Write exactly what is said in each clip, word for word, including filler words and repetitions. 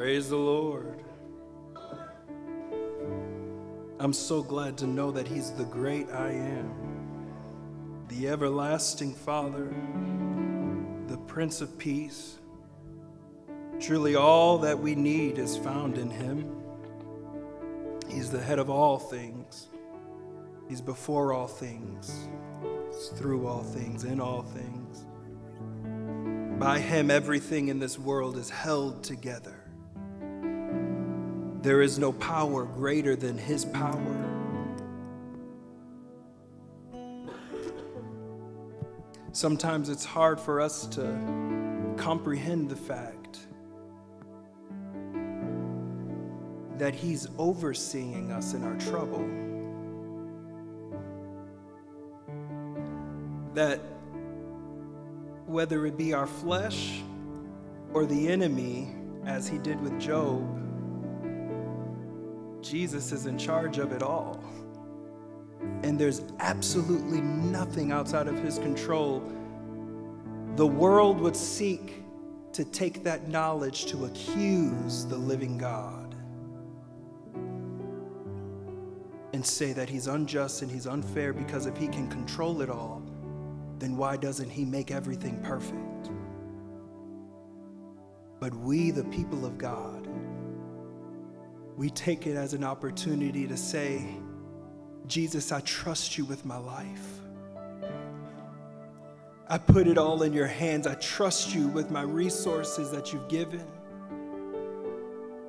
Praise the Lord. I'm so glad to know that He's the great I am, the everlasting Father, the Prince of Peace. Truly all that we need is found in Him. He's the head of all things. He's before all things. He's through all things, in all things. By Him, everything in this world is held together. There is no power greater than His power. Sometimes it's hard for us to comprehend the fact that He's overseeing us in our trouble. That whether it be our flesh or the enemy, as He did with Job, Jesus is in charge of it all. And there's absolutely nothing outside of His control. The world would seek to take that knowledge to accuse the living God and say that He's unjust and He's unfair, because if He can control it all, then why doesn't He make everything perfect? But we, the people of God, we take it as an opportunity to say, Jesus, I trust You with my life. I put it all in Your hands. I trust You with my resources that You've given.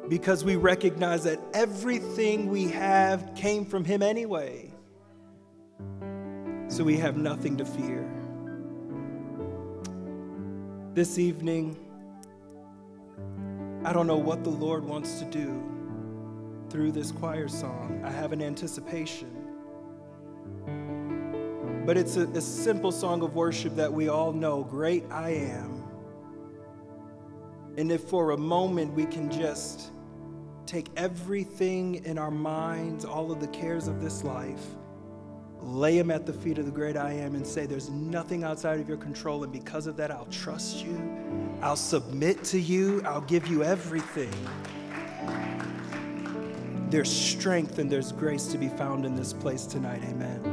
Because we recognize that everything we have came from Him anyway. So we have nothing to fear. This evening, I don't know what the Lord wants to do through this choir song. I have an anticipation. But it's a, a simple song of worship that we all know, great I am. And if for a moment we can just take everything in our minds, all of the cares of this life, lay them at the feet of the great I am and say, there's nothing outside of Your control, and because of that, I'll trust You, I'll submit to You, I'll give You everything. There's strength and there's grace to be found in this place tonight, amen.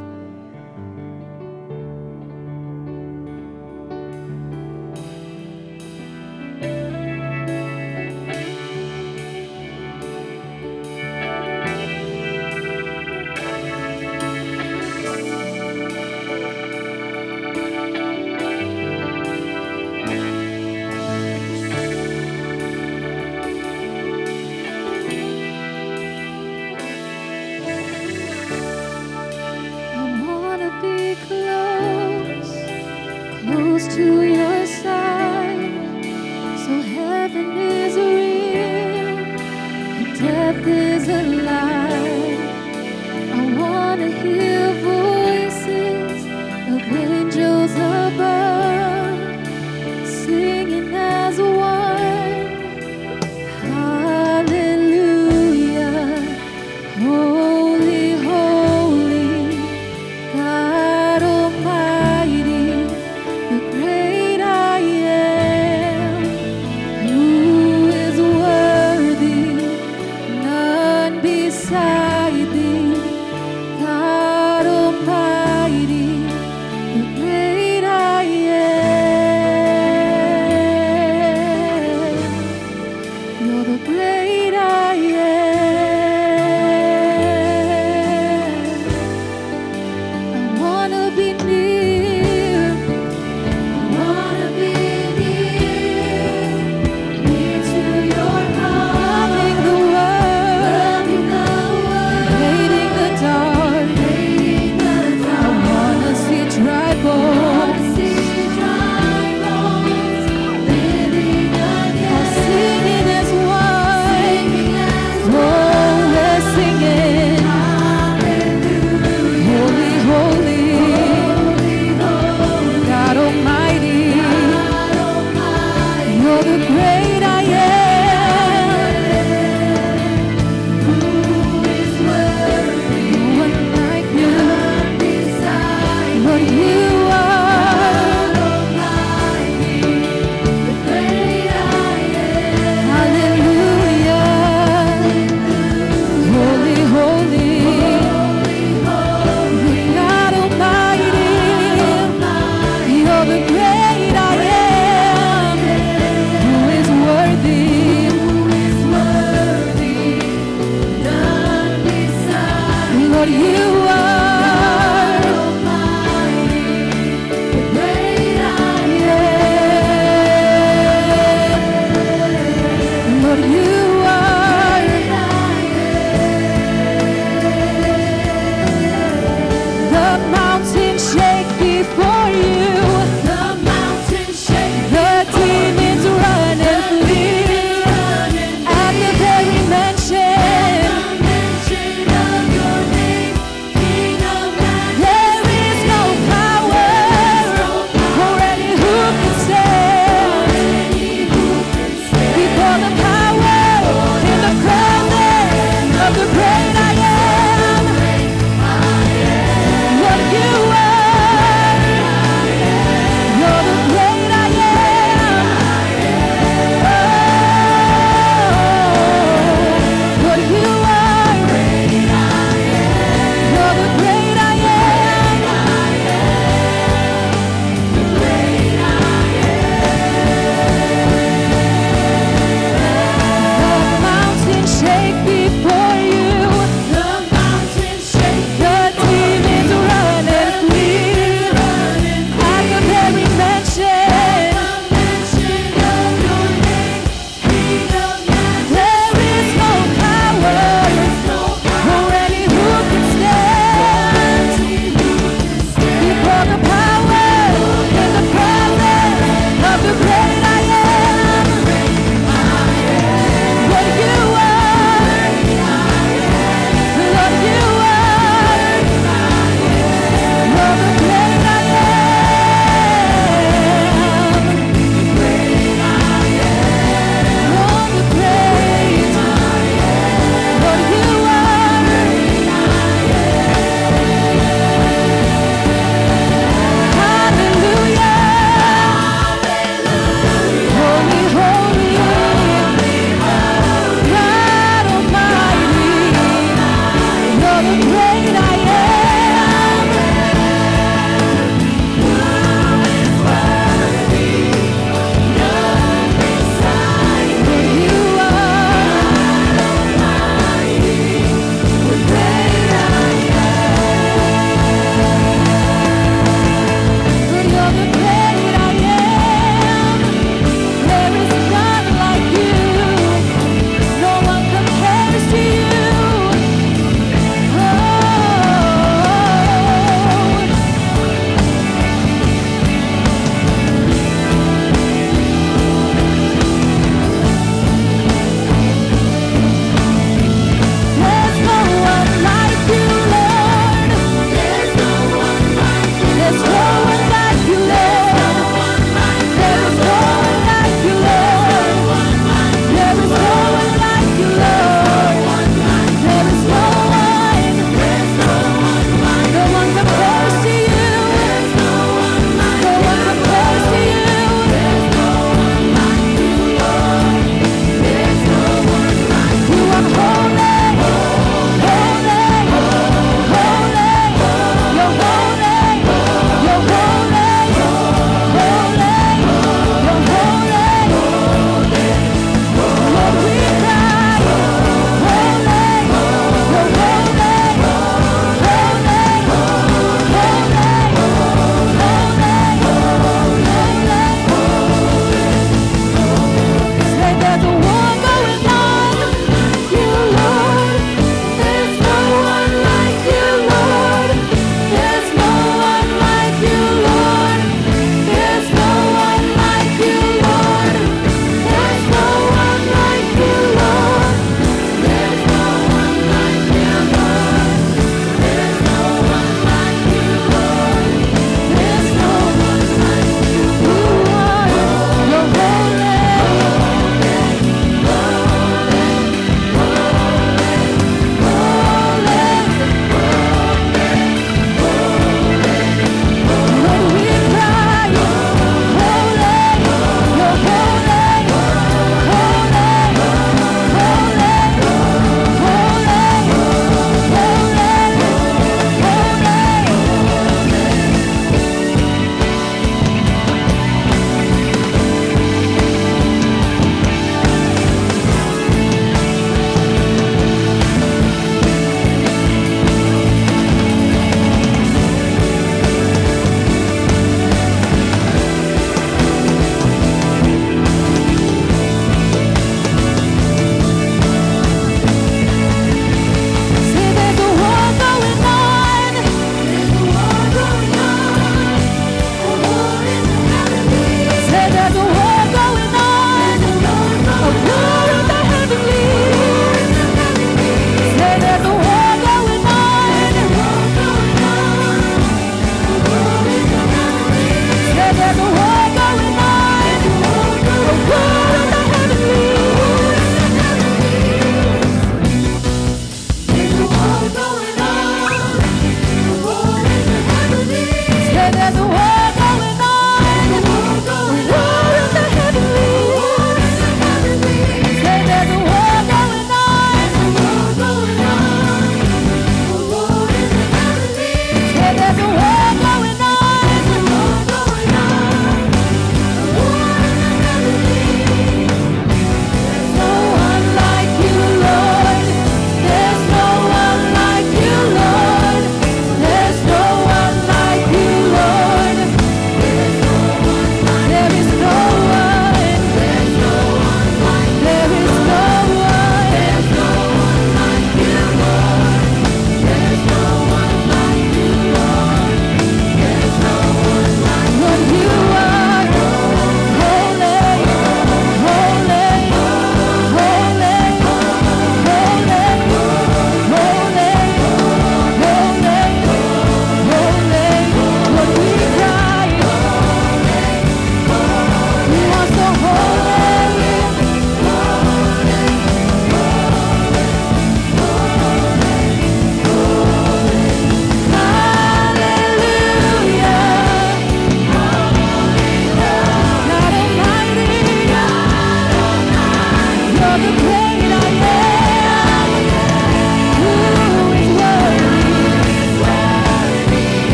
Hallelujah.